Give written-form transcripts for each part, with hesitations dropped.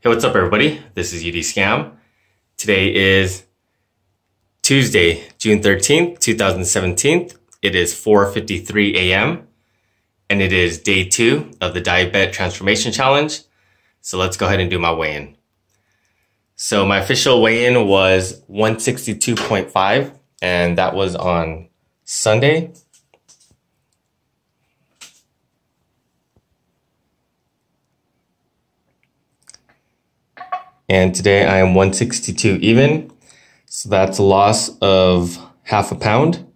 Hey, what's up everybody? This is UD Scam. Today is Tuesday, June 13th, 2017. It is 4:53 a.m. and it is day 2 of the DietBet Transformation Challenge. So let's go ahead and do my weigh-in. So my official weigh-in was 162.5 and that was on Sunday. And today I am 162 even, so that's a loss of half a pound.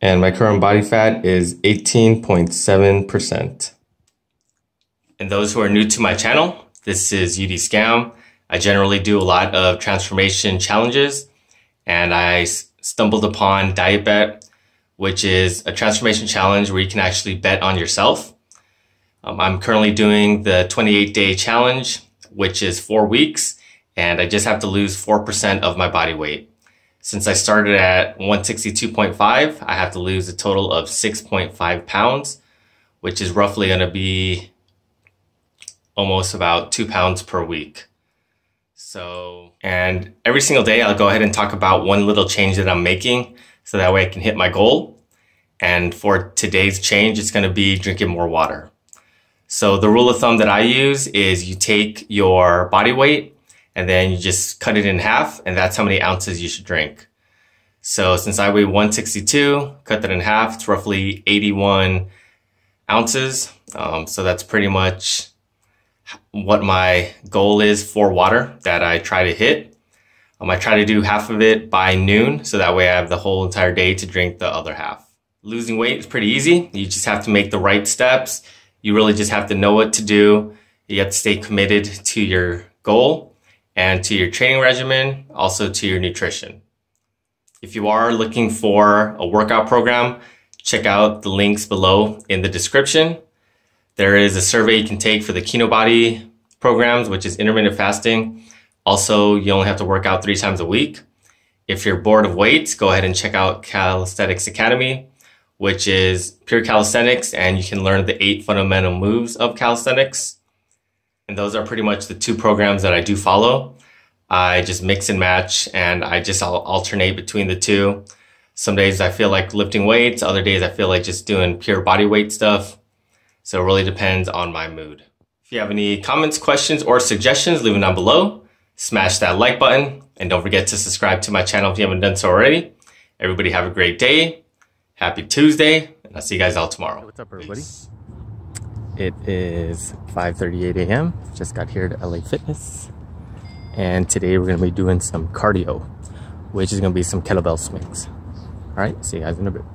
And my current body fat is 18.7%. And those who are new to my channel, this is UD Scam. I generally do a lot of transformation challenges, and I stumbled upon DietBet, which is a transformation challenge where you can actually bet on yourself. I'm currently doing the 28-day challenge, which is 4 weeks, and I just have to lose 4% of my body weight. Since I started at 162.5, I have to lose a total of 6.5 pounds, which is roughly going to be almost about 2 pounds per week. And every single day, I'll go ahead and talk about one little change that I'm making, so that way I can hit my goal. And for today's change, it's going to be drinking more water. So the rule of thumb that I use is you take your body weight and then you just cut it in half, and that's how many ounces you should drink. So since I weigh 162, cut that in half, it's roughly 81 ounces. So that's pretty much what my goal is for water that I try to hit. I try to do half of it by noon, so that way I have the whole entire day to drink the other half. Losing weight is pretty easy. You just have to make the right steps. You really just have to know what to do. You have to stay committed to your goal and to your training regimen, also to your nutrition. If you are looking for a workout program, check out the links below in the description. There is a survey you can take for the Kino Body programs, which is intermittent fasting. Also, you only have to work out 3 times a week. If you're bored of weights, go ahead and check out Calisthenics Academy, which is pure calisthenics, and you can learn the 8 fundamental moves of calisthenics. And those are pretty much the 2 programs that I do follow. I just mix and match, and I just alternate between the 2. Some days I feel like lifting weights, other days I feel like just doing pure body weight stuff. So it really depends on my mood. If you have any comments, questions, or suggestions, leave them down below. Smash that like button, and don't forget to subscribe to my channel if you haven't done so already. Everybody have a great day. Happy Tuesday, and I'll see you guys all tomorrow. Hey, what's up everybody? Peace. It is 5:38 a.m. Just got here to LA Fitness, and today we're going to be doing some cardio, which is going to be some kettlebell swings. All right, see you guys in a bit.